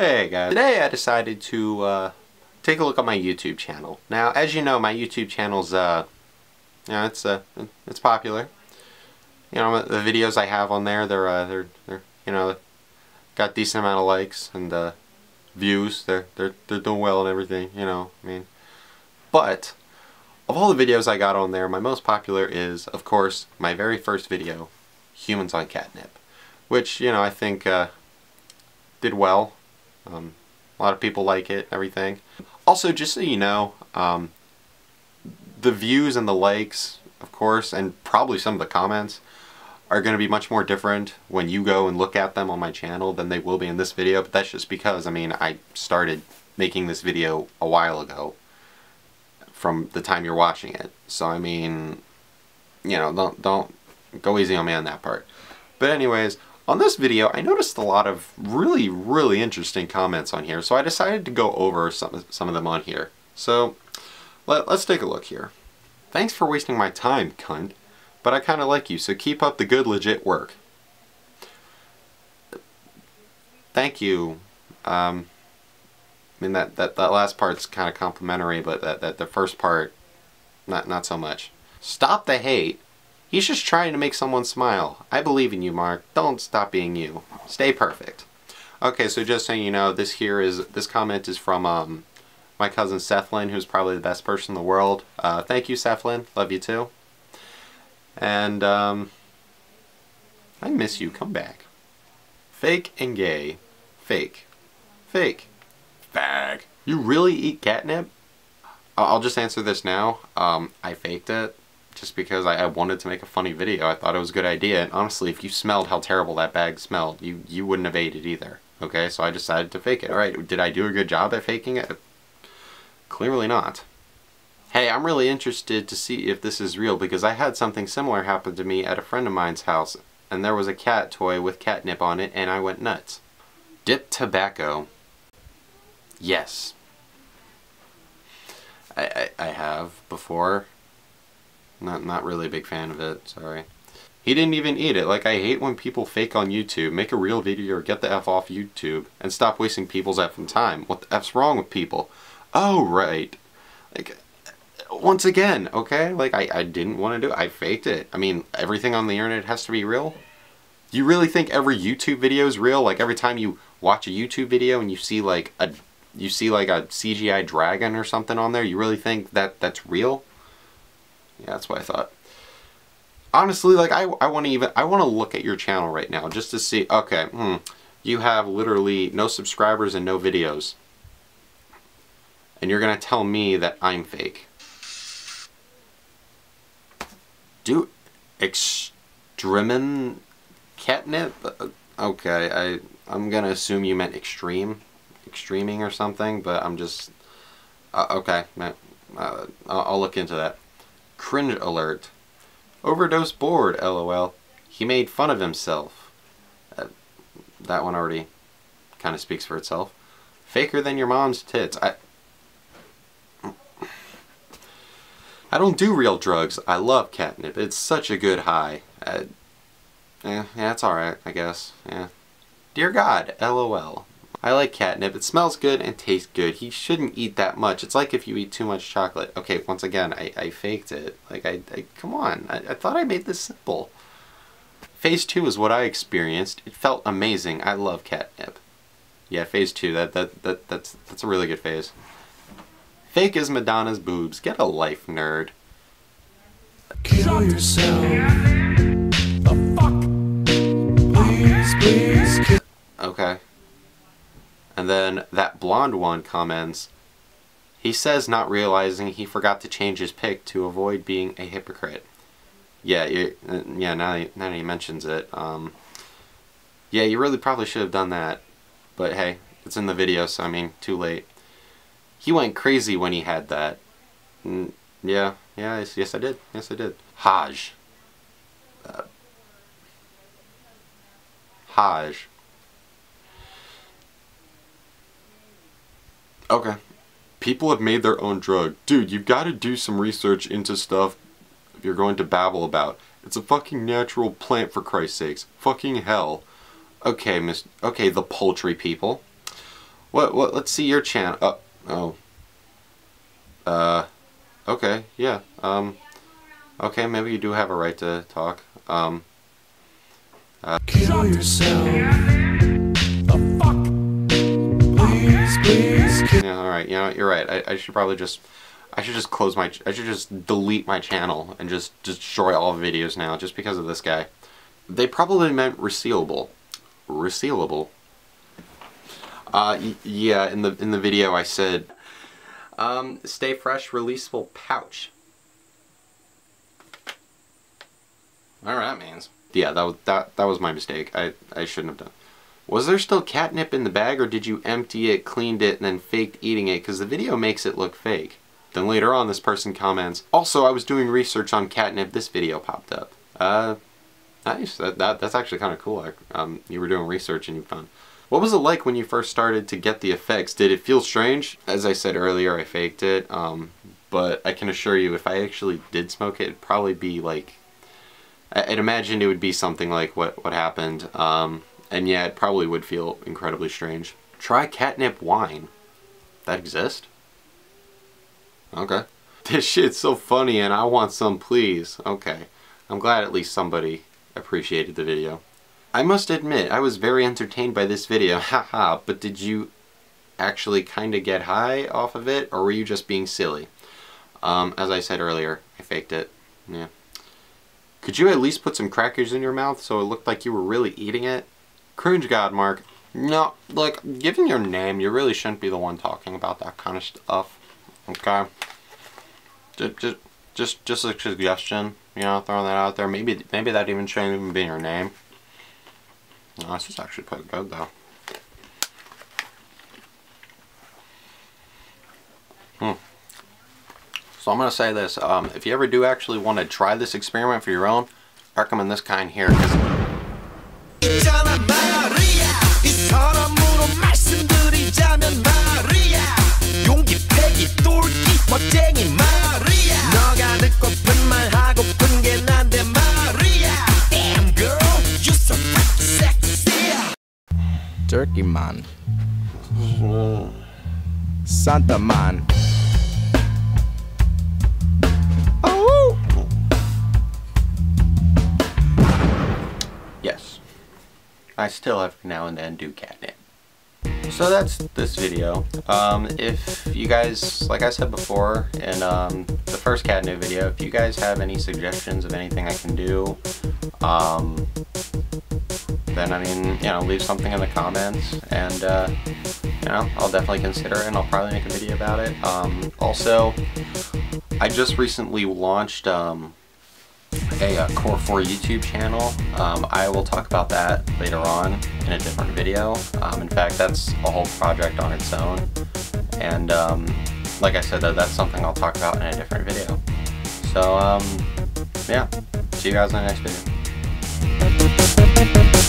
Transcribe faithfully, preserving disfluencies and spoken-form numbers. Hey guys, today I decided to uh, take a look at my YouTube channel. Now, as you know, my YouTube channel's uh, you know, it's uh, it's popular. You know, the videos I have on there, they're uh, they're they're you know, got decent amount of likes and uh, views. They're they're they're doing well and everything. You know, I mean, but of all the videos I got on there, my most popular is, of course, my very first video, Humans on Catnip, which you know I think uh, did well. Um, a lot of people like it, everything. Also, just so you know, um, the views and the likes, of course, and probably some of the comments are going to be much more different when you go and look at them on my channel than they will be in this video, but that's just because, I mean, I started making this video a while ago from the time you're watching it. So, I mean, you know, don't, don't go easy on me on that part. But anyways, on this video, I noticed a lot of really, really interesting comments on here, so I decided to go over some, some of them on here. So, let, let's take a look here. Thanks for wasting my time, cunt, but I kinda like you, so keep up the good legit work. Thank you. Um, I mean, that, that, that last part's kinda complimentary, but that, that the first part, not, not so much. Stop the hate. He's just trying to make someone smile. I believe in you, Mark. Don't stop being you. Stay perfect. Okay, so just so you know, this here is, this comment is from um, my cousin Sethlin, who's probably the best person in the world. Uh, thank you, Sethlin. Love you too. And um, I miss you. Come back. Fake and gay. Fake. Fake. Fag. You really eat catnip? I'll just answer this now. Um, I faked it. Just because I, I wanted to make a funny video. I thought it was a good idea, and honestly, if you smelled how terrible that bag smelled, you, you wouldn't have ate it either. Okay, so I decided to fake it. Alright, did I do a good job at faking it? Clearly not. Hey, I'm really interested to see if this is real, because I had something similar happen to me at a friend of mine's house, and there was a cat toy with catnip on it, and I went nuts. Dip tobacco. Yes. I, I, I have before. Not, not really a big fan of it, sorry. He didn't even eat it. Like, I hate when people fake on YouTube. Make a real video or get the F off YouTube and stop wasting people's effing time. What the F's wrong with people? Oh, right. Like, once again, okay? Like, I, I didn't want to do it. I faked it. I mean, everything on the internet has to be real? Do you really think every YouTube video is real? Like, every time you watch a YouTube video and you see, like, a, you see, like, a C G I dragon or something on there, you really think that that's real? Yeah, that's what I thought. Honestly, like, I, I want to even, I want to look at your channel right now just to see, okay, hmm, you have literally no subscribers and no videos. And you're going to tell me that I'm fake. Do extremin catnip? Okay, I, I'm going to assume you meant extreme, extreming or something, but I'm just, uh, okay, uh, I'll, I'll look into that. Cringe alert. Overdose bored, lol. He made fun of himself. Uh, that one already kind of speaks for itself. Faker than your mom's tits. I, I don't do real drugs. I love catnip. It's such a good high. Uh, yeah, yeah, it's alright, I guess. Yeah. Dear God, lol. I like catnip. It smells good and tastes good. He shouldn't eat that much. It's like if you eat too much chocolate. Okay, once again, I, I faked it. Like, I, I come on. I, I thought I made this simple. Phase two is what I experienced. It felt amazing. I love catnip. Yeah, phase two. That that that that's that's a really good phase. Fake is Madonna's boobs. Get a life, nerd. Kill yourself. The fuck. Please, please. Kill. Okay. And then that blonde one comments, he says not realizing he forgot to change his pick to avoid being a hypocrite. Yeah, you, yeah. Now, now that he mentions it, um, yeah, you really probably should have done that. But hey, it's in the video, so I mean, too late. He went crazy when he had that. Mm, yeah, yeah, yes I did, yes I did. Haj. Uh, Haj. Okay. People have made their own drug. Dude, you've got to do some research into stuff you're going to babble about. It's a fucking natural plant, for Christ's sakes. Fucking hell. Okay, miss. Okay, the poultry people. What? What? Let's see your channel. Oh, oh. Uh, okay, yeah. Um, okay, maybe you do have a right to talk. Um. Uh. Kill yourself. The fuck? Please, please. Kill. Yeah. All right. You know, you're right. I, I should probably just. I should just close my. I should just delete my channel and just destroy all videos now, just because of this guy. They probably meant resealable. Resealable. Uh, yeah, in the in the video I said, um, stay fresh, releasable pouch. All right, man. Yeah, that was that that was my mistake. I I shouldn't have done. Was there still catnip in the bag, or did you empty it, cleaned it, and then faked eating it? Because the video makes it look fake. Then later on, this person comments, also, I was doing research on catnip. This video popped up. Uh, nice. That that that's actually kind of cool. Um, you were doing research and you found. What was it like when you first started to get the effects? Did it feel strange? As I said earlier, I faked it, um, but I can assure you if I actually did smoke it, it'd probably be like, I'd imagine it would be something like what, what happened, um, and yeah, it probably would feel incredibly strange. Try catnip wine. That exists? Okay. This shit's so funny and I want some, please. Okay. I'm glad at least somebody appreciated the video. I must admit, I was very entertained by this video, haha, but did you actually kinda get high off of it, or were you just being silly? Um, as I said earlier, I faked it, yeah. Could you at least put some crackers in your mouth so it looked like you were really eating it? Cringe God, Mark. No, like, given your name, you really shouldn't be the one talking about that kind of stuff, okay? Just, just, just, just a suggestion, you know, throwing that out there. Maybe, maybe that even shouldn't even be your name. No, this is actually pretty good though. Hmm. So I'm gonna say this, um, if you ever do actually want to try this experiment for your own, I recommend this kind here. Turkey man, Santa man. Oh. Yes, I still every now and then do catnip. So that's this video. Um, if you guys, like I said before, in um, the first catnip video, if you guys have any suggestions of anything I can do, um. then I mean, you know, leave something in the comments and, uh, you know, I'll definitely consider it and I'll probably make a video about it. Um, also, I just recently launched um, a uh, Qore four YouTube channel. Um, I will talk about that later on in a different video. Um, in fact, that's a whole project on its own. And um, like I said, that, that's something I'll talk about in a different video. So, um, yeah, see you guys in the next video.